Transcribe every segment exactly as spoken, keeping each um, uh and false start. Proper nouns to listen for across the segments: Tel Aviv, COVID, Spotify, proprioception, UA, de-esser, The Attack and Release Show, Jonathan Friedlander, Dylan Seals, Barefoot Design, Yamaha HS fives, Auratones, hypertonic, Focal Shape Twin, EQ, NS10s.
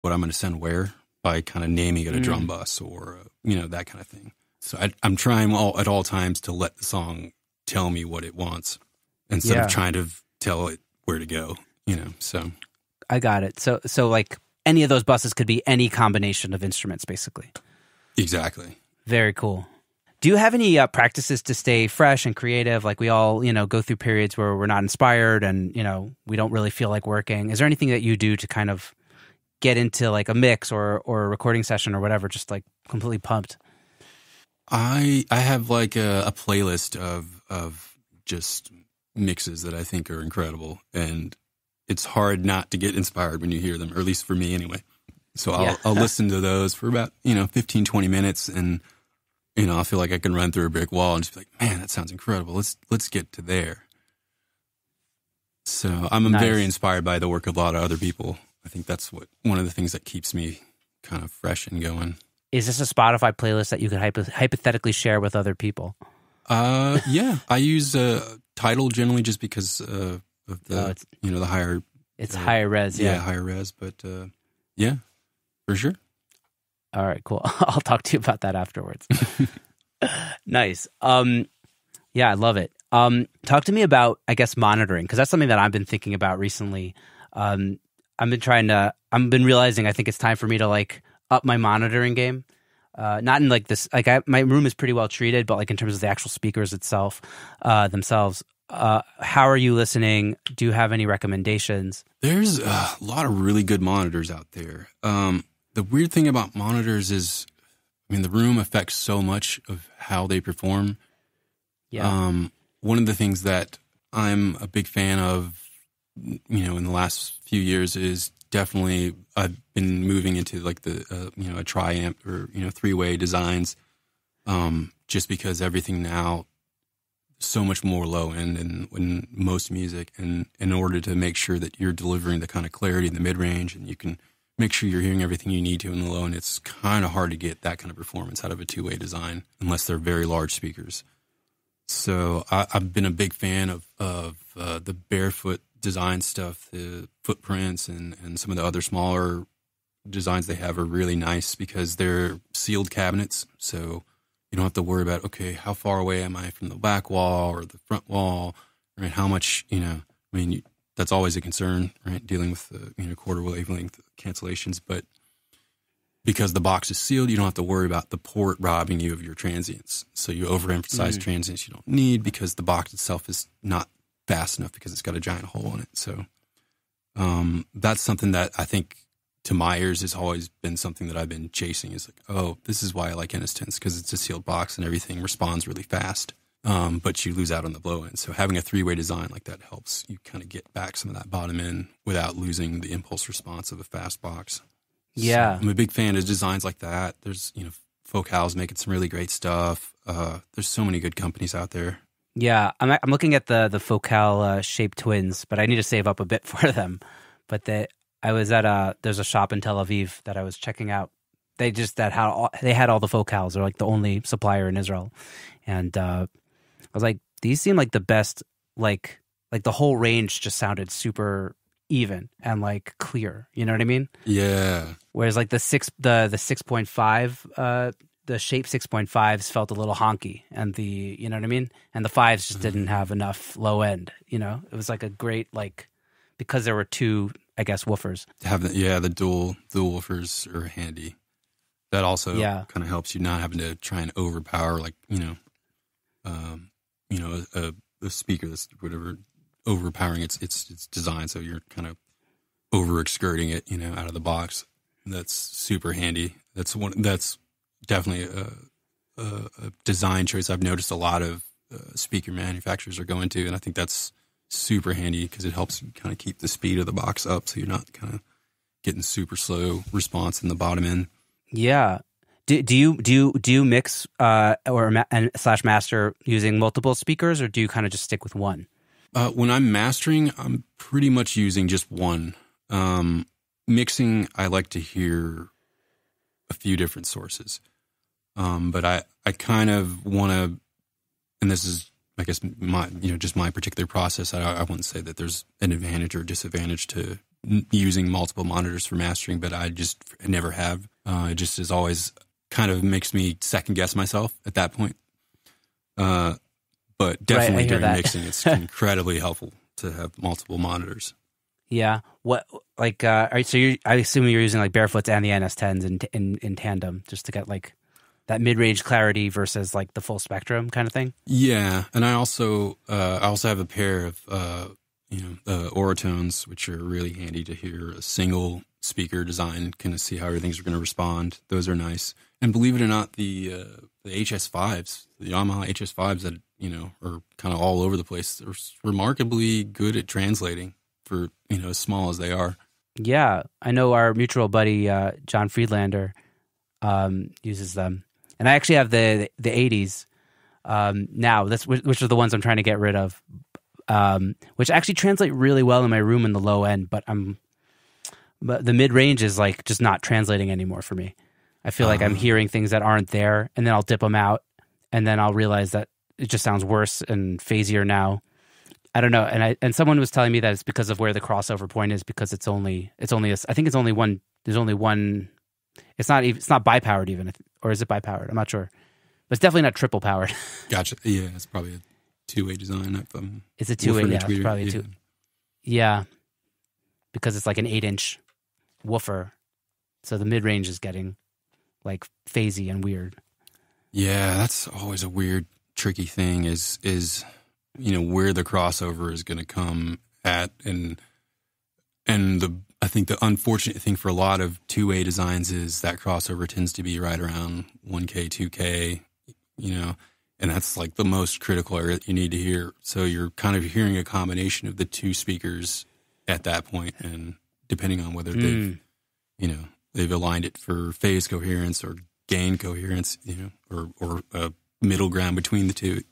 what I'm going to send where by kind of naming it a mm. drum bus or, you know, that kind of thing. So I, I'm trying all at all times to let the song tell me what it wants instead yeah. of trying to tell it where to go, you know, so. I got it. So, so like any of those buses could be any combination of instruments, basically. Exactly. Very cool. Do you have any uh, practices to stay fresh and creative? Like we all, you know, go through periods where we're not inspired and, you know, we don't really feel like working. Is there anything that you do to kind of get into like a mix or, or a recording session or whatever, just like completely pumped? I I have like a, a playlist of of just mixes that I think are incredible. And it's hard not to get inspired when you hear them, or at least for me anyway. So I'll, yeah. I'll listen to those for about, you know, fifteen, twenty minutes and, you know, I feel like I can run through a brick wall and just be like, man, that sounds incredible. Let's let's get to there. So I'm nice. very inspired by the work of a lot of other people. I think that's what one of the things that keeps me kind of fresh and going. Is this a Spotify playlist that you could hypo hypothetically share with other people? Uh, yeah, I use uh, Tidal generally just because uh, of the oh, you know the higher it's uh, higher res, yeah, yeah, higher res. But uh, yeah, for sure. All right, cool. I'll talk to you about that afterwards. Nice. Um, yeah, I love it. Um, talk to me about, I guess, monitoring, because that's something that I've been thinking about recently. Um, I've been trying to, I've been realizing I think it's time for me to like up my monitoring game. Uh, not in like this, like I, my room is pretty well treated, but like in terms of the actual speakers itself, uh, themselves. Uh, how are you listening? Do you have any recommendations? There's a lot of really good monitors out there. Um, The weird thing about monitors is, I mean, the room affects so much of how they perform. Yeah. Um, one of the things that I'm a big fan of, you know, in the last few years is definitely I've been moving into like the, uh, you know, a tri-amp or, you know, three-way designs um, just because everything now is so much more low-end than, than most music. And in order to make sure that you're delivering the kind of clarity in the mid-range and you can make sure you're hearing everything you need to in the low, and it's kind of hard to get that kind of performance out of a two-way design unless they're very large speakers. So I, I've been a big fan of, of uh, the Barefoot Design stuff. The Footprints and, and some of the other smaller designs they have are really nice because they're sealed cabinets, so you don't have to worry about, okay, how far away am I from the back wall or the front wall? I mean, how much, you know, I mean, you, that's always a concern, right? Dealing with the, you know, quarter wavelength cancellations, but because the box is sealed, you don't have to worry about the port robbing you of your transients. So you overemphasize mm. transients you don't need because the box itself is not fast enough because it's got a giant hole in it. So um, that's something that I think to my ears has always been something that I've been chasing. Is like, oh, this is why I like N S tens, because it's a sealed box and everything responds really fast. Um, but you lose out on the blow end. So having a three-way design like that helps you kind of get back some of that bottom end without losing the impulse response of a fast box. Yeah. So I'm a big fan of designs like that. There's, you know, Focal's making some really great stuff. Uh, there's so many good companies out there. Yeah. I'm, I'm looking at the, the Focal uh, Shape Twins, but I need to save up a bit for them. But they, I was at a, there's a shop in Tel Aviv that I was checking out. They just, that how they had all the Focals. They're like the only supplier in Israel. And, uh, I was like, these seem like the best, like, like the whole range just sounded super even and like clear. You know what I mean? Yeah. Whereas like the six, the, the six point five, uh, the Shape six point fives felt a little honky, and the, you know what I mean? And the fives just mm-hmm. didn't have enough low end, you know? It was like a great, like, because there were two, I guess, woofers. Have the, yeah, the dual, dual woofers are handy. That also yeah. kind of helps you not having to try and overpower, like, you know, um, you know, a, a speaker that's whatever overpowering its its its design, so you're kind of over excurting it, you know, out of the box. That's super handy. That's one. That's definitely a, a, a design choice I've noticed a lot of uh, speaker manufacturers are going to, and I think that's super handy because it helps kind of keep the speed of the box up, so you're not kind of getting super slow response in the bottom end. Yeah. Do, do you do you, do you mix uh, or ma and slash master using multiple speakers, or do you kind of just stick with one? Uh, when I'm mastering, I'm pretty much using just one. Um, mixing, I like to hear a few different sources, um, but I I kind of want to, and this is I guess my you know just my particular process. I, I wouldn't say that there's an advantage or disadvantage to using multiple monitors for mastering, but I just never have. Uh, it just is always kind of makes me second guess myself at that point. Uh, but definitely right, during that. mixing, it's incredibly helpful to have multiple monitors. Yeah. What, like, uh, all right, so you're, I assume you're using like Barefoots and the N S tens in, in, in tandem just to get like that mid-range clarity versus like the full spectrum kind of thing. Yeah. And I also, uh, I also have a pair of, uh, you know, uh, Auratones, which are really handy to hear a single speaker design, kind of see how everything's going to respond. Those are nice. And believe it or not, the, uh, the H S fives, the Yamaha H S fives that, you know, are kind of all over the place, are remarkably good at translating for, you know, as small as they are. Yeah. I know our mutual buddy, uh, John Friedlander, um, uses them. And I actually have the, the eighties, um, now that's, which are the ones I'm trying to get rid of, um, which actually translate really well in my room in the low end, but I'm, but the mid range is like just not translating anymore for me. I feel like I'm hearing things that aren't there, and then I'll dip them out, and then I'll realize that it just sounds worse and phasier now. I don't know. And I and someone was telling me that it's because of where the crossover point is, because it's only it's only a, I think it's only one. There's only one. It's not even, it's not bi-powered even, or is it bi-powered? I'm not sure. But it's definitely not triple powered. Gotcha. Yeah, it's probably a two-way design. If I'm it's a two-way. Yeah, it's probably yeah. two. Yeah, because it's like an eight-inch woofer, so the mid-range is getting like phasey and weird. Yeah, that's always a weird, tricky thing is, is, you know, where the crossover is going to come at. And, and the, I think the unfortunate thing for a lot of two-way designs is that crossover tends to be right around one K, two K, you know, and that's like the most critical area that you need to hear. So you're kind of hearing a combination of the two speakers at that point, and depending on whether mm. they've, you know, they've aligned it for phase coherence or gain coherence, you know, or, or a middle ground between the two.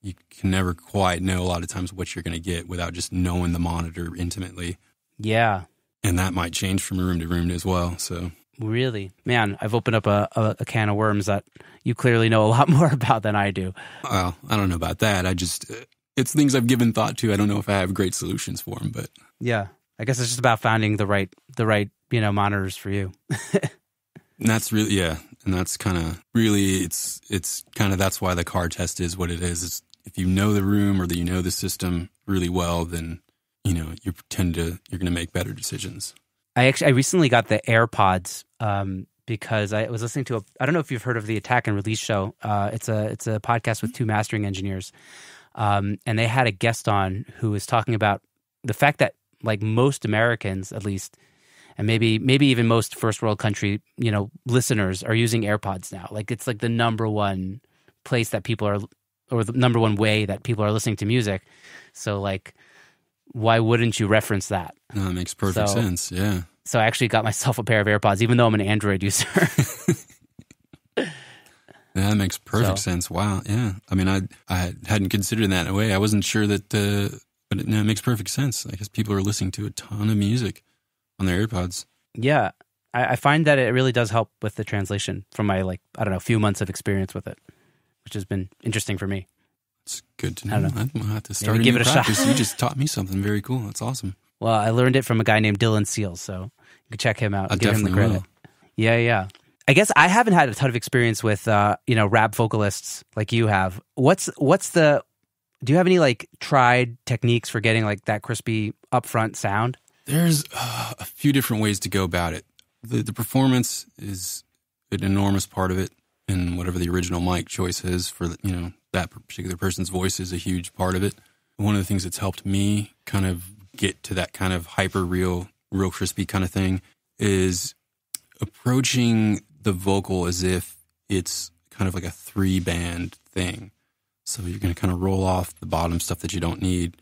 You can never quite know a lot of times what you're going to get without just knowing the monitor intimately. Yeah. And that might change from room to room as well. So really, man, I've opened up a, a, a can of worms that you clearly know a lot more about than I do. Well, I don't know about that. I just, it's things I've given thought to. I don't know if I have great solutions for them, but yeah, I guess it's just about finding the right, the right, you know, monitors for you. And that's really, yeah. And that's kind of really, it's, it's kind of, that's why the car test is what it is. It's, if you know the room or that you know the system really well, then, you know, you tend to, you're going to make better decisions. I actually, I recently got the AirPods, um, because I was listening to a, I don't know if you've heard of the Attack and Release Show. Uh, it's a, it's a podcast with two mastering engineers. Um, and they had a guest on who was talking about the fact that like most Americans, at least, and maybe maybe even most first world country, you know, listeners are using AirPods now. Like it's like the number one place that people are, or the number one way that people are listening to music. So like, why wouldn't you reference that? No, it makes perfect so, sense. Yeah. So I actually got myself a pair of AirPods, even though I'm an Android user. That makes perfect so. sense. Wow. Yeah. I mean, I I hadn't considered it that in a way. I wasn't sure that, uh, but it, no, it makes perfect sense. I guess people are listening to a ton of music on their AirPods. Yeah. I, I find that it really does help with the translation from my, like, I don't know, few months of experience with it, which has been interesting for me. It's good to know. I don't know. I'll have to start Maybe a give it practice. a shot. You just taught me something very cool. That's awesome. Well, I learned it from a guy named Dylan Seals, so you can check him out and I give him the credit. Will. Yeah, yeah. I guess I haven't had a ton of experience with, uh, you know, rap vocalists like you have. What's, what's the, do you have any, like, tried techniques for getting, like, that crispy upfront sound? There's uh, a few different ways to go about it. The, the performance is an enormous part of it, and whatever the original mic choice is for the, you know, that particular person's voice is a huge part of it. One of the things that's helped me kind of get to that kind of hyper real, real crispy kind of thing is approaching the vocal as if it's kind of like a three band thing. So you're going to kind of roll off the bottom stuff that you don't need,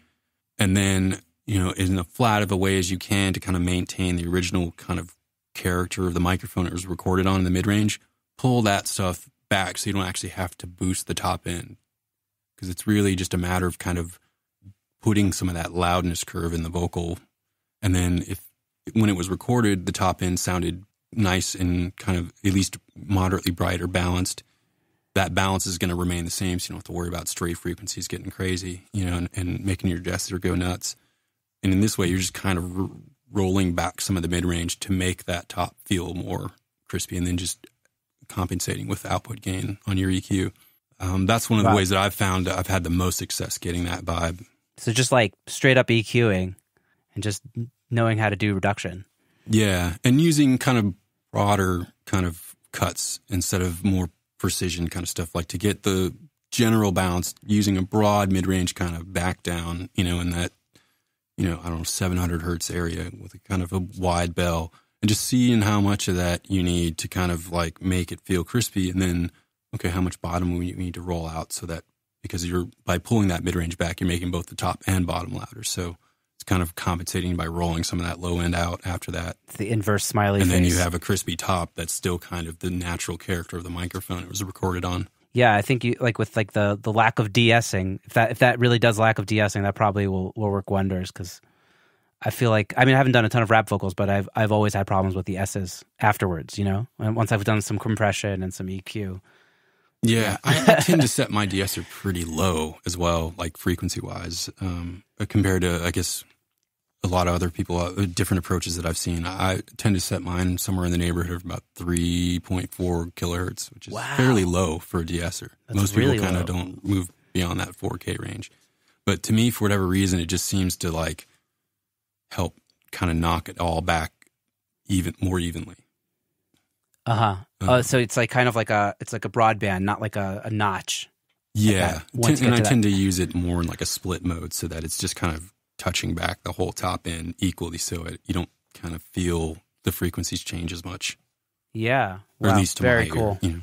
and then, you know, in as flat of a way as you can to kind of maintain the original kind of character of the microphone it was recorded on in the mid-range, pull that stuff back so you don't actually have to boost the top end, because it's really just a matter of kind of putting some of that loudness curve in the vocal. And then if when it was recorded, the top end sounded nice and kind of at least moderately bright or balanced. That balance is going to remain the same, so you don't have to worry about stray frequencies getting crazy, you know, and, and making your gesture go nuts. And in this way, you're just kind of rolling back some of the mid-range to make that top feel more crispy, and then just compensating with the output gain on your E Q. Um, that's one of wow. the ways that I've found I've had the most success getting that vibe. So just like straight up EQing and just knowing how to do reduction. Yeah, and using kind of broader kind of cuts instead of more precision kind of stuff, like to get the general bounce using a broad mid-range kind of back down, you know, in that, you know, I don't know, seven hundred hertz area with a kind of a wide bell, and just seeing how much of that you need to kind of like make it feel crispy, and then, okay, how much bottom we need to roll out so that, because you're, by pulling that mid-range back, you're making both the top and bottom louder. So it's kind of compensating by rolling some of that low end out after that. It's the inverse smiley and face. And then you have a crispy top that's still kind of the natural character of the microphone it was recorded on. Yeah, I think you like with like the, the lack of de-essing, if that if that really does lack of de-essing, that probably will, will work wonders, because I feel like, I mean, I haven't done a ton of rap vocals, but I've I've always had problems with the S's afterwards, you know? And once I've done some compression and some E Q. Yeah, I tend to set my de-esser pretty low as well, like frequency-wise, um, compared to, I guess, a lot of other people, uh, different approaches that I've seen. I tend to set mine somewhere in the neighborhood of about three point four kilohertz, which is wow. fairly low for a de-esser. Most really people kind of don't move beyond that four K range. But to me, for whatever reason, it just seems to like help kind of knock it all back even more evenly. Uh-huh. Uh, oh, so it's like kind of like a, it's like a broadband, not like a, a notch. Yeah. Like and I that. tend to use it more in like a split mode, so that it's just kind of touching back the whole top end equally, so it, you don't kind of feel the frequencies change as much. Yeah. Or wow. at least to Very my cool. ear, you know.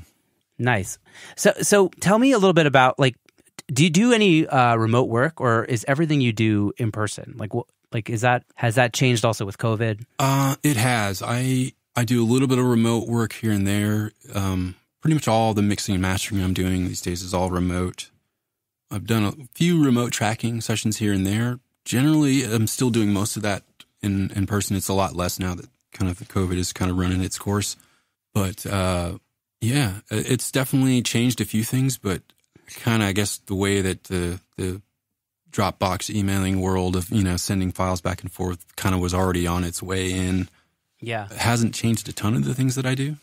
Nice. So, so tell me a little bit about, like, do you do any uh, remote work, or is everything you do in person? Like, what, like, is that, has that changed also with COVID? Uh, it has. I, I do a little bit of remote work here and there. Um, pretty much all the mixing and mastering I'm doing these days is all remote. I've done a few remote tracking sessions here and there. Generally, I'm still doing most of that in, in person. It's a lot less now that kind of the COVID is kind of running its course. But uh, yeah, it's definitely changed a few things, but kind of, I guess, the way that the, the Dropbox emailing world of, you know, sending files back and forth kind of was already on its way in. Yeah. It hasn't changed a ton of the things that I do.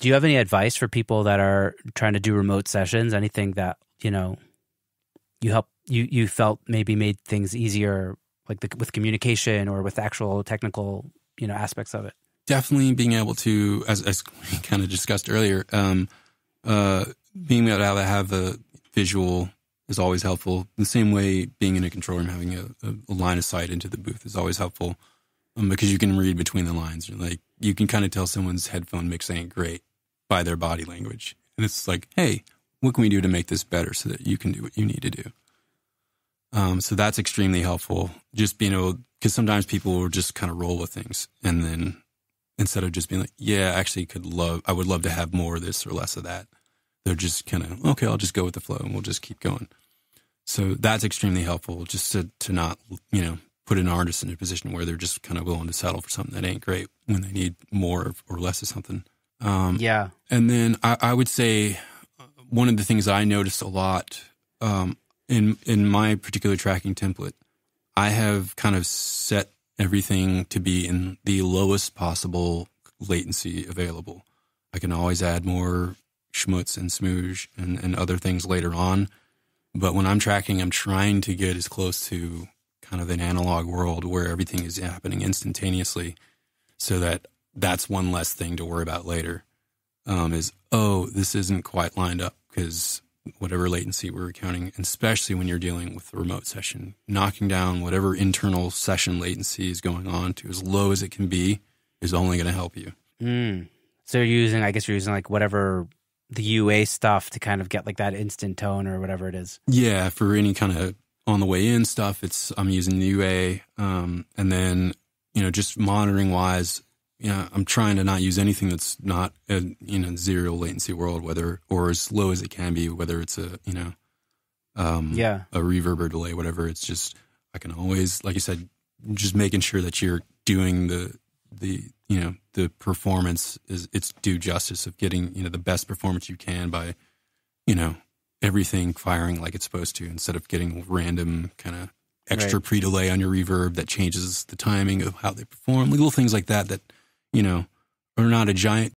Do you have any advice for people that are trying to do remote sessions? Anything that, you know, you help you you felt maybe made things easier, like the, with communication or with actual technical, you know, aspects of it? Definitely being able to, as, as we kind of discussed earlier, um, uh, being able to have a visual is always helpful. In the same way, being in a control room, having a, a line of sight into the booth is always helpful. Um, because you can read between the lines. Like, you can kind of tell someone's headphone mix ain't great by their body language. And it's like, hey, what can we do to make this better so that you can do what you need to do? Um, so that's extremely helpful. Just being able, because sometimes people will just kind of roll with things. And then instead of just being like, yeah, actually could love, I would love to have more of this or less of that, they're just kind of, okay, I'll just go with the flow and we'll just keep going. So that's extremely helpful, just to, to not, you know, put an artist in a position where they're just kind of willing to settle for something that ain't great when they need more or less of something. Um, yeah. And then I, I would say one of the things that I noticed a lot um, in in my particular tracking template, I have kind of set everything to be in the lowest possible latency available. I can always add more schmutz and smooge and, and other things later on. But when I'm tracking, I'm trying to get as close to kind of an analog world where everything is happening instantaneously, so that that's one less thing to worry about later, um, is, oh, this isn't quite lined up because whatever latency we're counting, especially when you're dealing with the remote session, knocking down whatever internal session latency is going on to as low as it can be is only going to help you. Mm. So you're using, I guess you're using like whatever the U A stuff to kind of get like that instant tone or whatever it is. Yeah, for any kind of on the way in stuff, it's I'm using the U A, um, and then, you know, just monitoring wise, you know, I'm trying to not use anything that's not a, you know, zero latency world, whether, or as low as it can be, whether it's a, you know, um, yeah, a reverb or delay, whatever. It's just, I can always, like you said, just making sure that you're doing the, the, you know, the performance is it's due justice of getting, you know, the best performance you can by, you know, everything firing like it's supposed to, instead of getting random kind of extra right. pre-delay on your reverb that changes the timing of how they perform, little things like that that, you know, are not a giant